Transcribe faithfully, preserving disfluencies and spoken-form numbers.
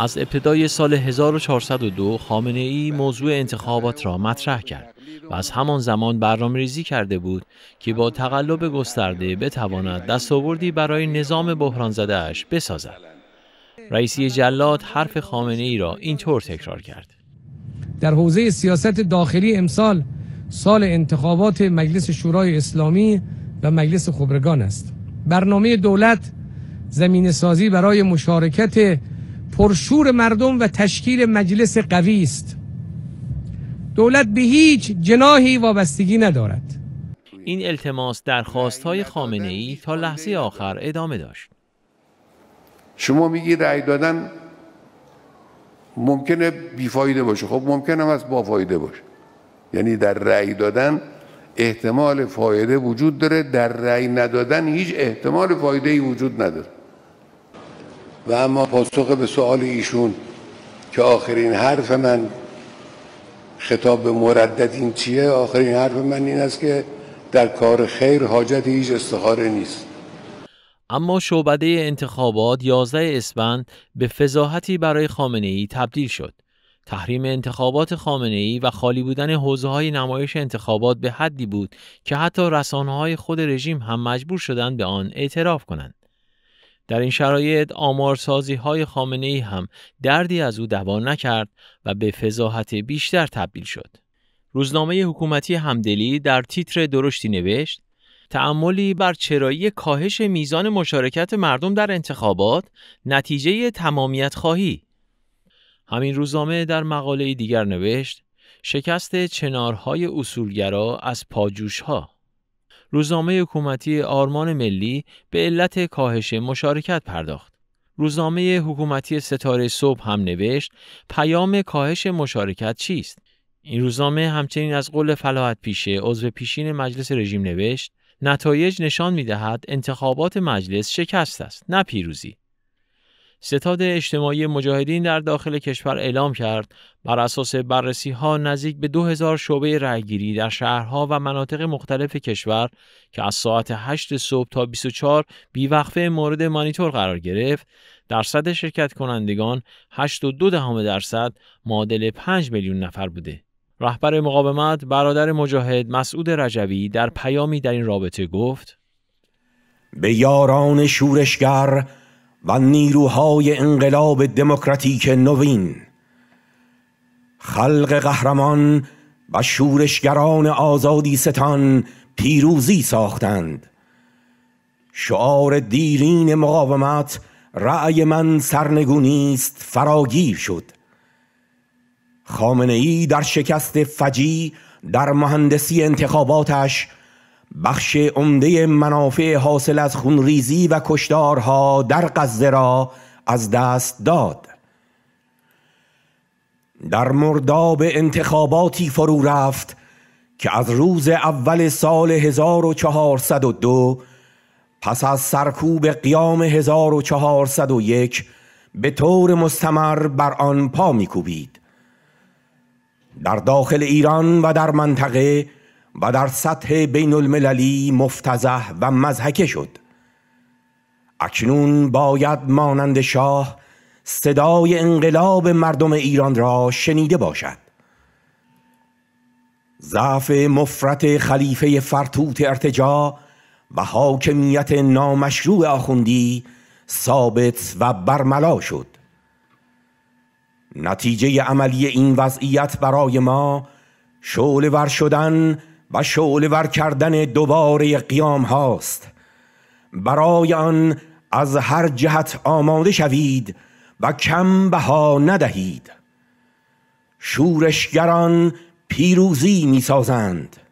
از ابتدای سال هزار و چهارصد و دو خامنهای موضوع انتخابات را مطرح کرد و از همان زمان برنامه‌ریزی کرده بود که با تقلب گسترده بتواند دستاوردی برای نظام بحران زده‌اش بسازد. رئیسی جلاد حرف خامنهای را اینطور تکرار کرد: در حوزه سیاست داخلی امسال سال انتخابات مجلس شورای اسلامی و مجلس خبرگان است. برنامه دولت زمین سازی برای مشارکت پرشور مردم و تشکیل مجلس قوی است. دولت به هیچ جناحی وابستگی ندارد. این التماس درخواست‌های خامنه‌ای تا لحظه آخر ادامه داشت. شما میگید رأی دادن ممکنه بیفایده باشه. خب ممکنه هم از بافایده باشه. یعنی در رأی دادن احتمال فایده وجود داره، در رأی ندادن هیچ احتمال فایده‌ای وجود نداره. و اما پاسخ به سؤال ایشون که آخرین حرف من خطاب به مردد این چیه، آخرین حرف من این است که در کار خیر حاجت هیچ استخاره نیست. اما شعبده انتخابات یازده اسفند به فضاحتی برای خامنه‌ای تبدیل شد. تحریم انتخابات خامنه‌ای و خالی بودن حوزه‌های نمایش انتخابات به حدی بود که حتی رسانه‌های خود رژیم هم مجبور شدند به آن اعتراف کنند. در این شرایط آمارسازی‌های خامنه‌ای هم دردی از او دوا نکرد و به فضاحت بیشتر تبدیل شد. روزنامه حکومتی همدلی در تیتر درشتی نوشت: تأملی بر چرایی کاهش میزان مشارکت مردم در انتخابات، نتیجه تمامیت خواهی. همین روزنامه در مقاله دیگر نوشت: شکست چنارهای اصولگرا از پاجوشها. روزنامه حکومتی آرمان ملی به علت کاهش مشارکت پرداخت. روزنامه حکومتی ستاره صبح هم نوشت: پیام کاهش مشارکت چیست؟ این روزنامه همچنین از قول فلاحت پیشه عضو پیشین مجلس رژیم نوشت: نتایج نشان می‌دهد انتخابات مجلس شکست است، نه پیروزی. ستاد اجتماعی مجاهدین در داخل کشور اعلام کرد بر اساس بررسی‌ها نزدیک به دو هزار شعبه رأی‌گیری در شهرها و مناطق مختلف کشور که از ساعت هشت صبح تا بیست و چهار بیوقفه مورد مانیتور قرار گرفت، درصد شرکت کنندگان هشت و دو دهم درصد معادل پنج میلیون نفر بوده. رهبر مقاومت برادر مجاهد مسعود رجوی در پیامی در این رابطه گفت: به یاران شورشگر و نیروهای انقلاب دموکراتیک نوین، خلق قهرمان و شورشگران آزادی ستان پیروزی ساختند. شعار دیرین مقاومت رأی من سرنگونی است فراگیر شد. خامنه‌ای در شکست فجیع در مهندسی انتخاباتش بخش عمده منافع حاصل از خونریزی و کشتارها در غزه را از دست داد. در مرداب انتخاباتی فرو رفت که از روز اول سال هزار و چهارصد و دو پس از سرکوب قیام هزار و چهارصد و یک به طور مستمر بر آن پا می‌کوبید. در داخل ایران و در منطقه و در سطح بین المللی مفتضح و مضحکه شد. اکنون باید مانند شاه صدای انقلاب مردم ایران را شنیده باشد. ضعف مفرط خلیفه فرتوت ارتجاع و حاکمیت نامشروع آخوندی ثابت و برملا شد. نتیجه عملی این وضعیت برای ما شعله ور شدن و شعله ور کردن دوباره قیام هاست. برای آن از هر جهت آماده شوید و کم بها ندهید. شورشگران پیروزی می سازند.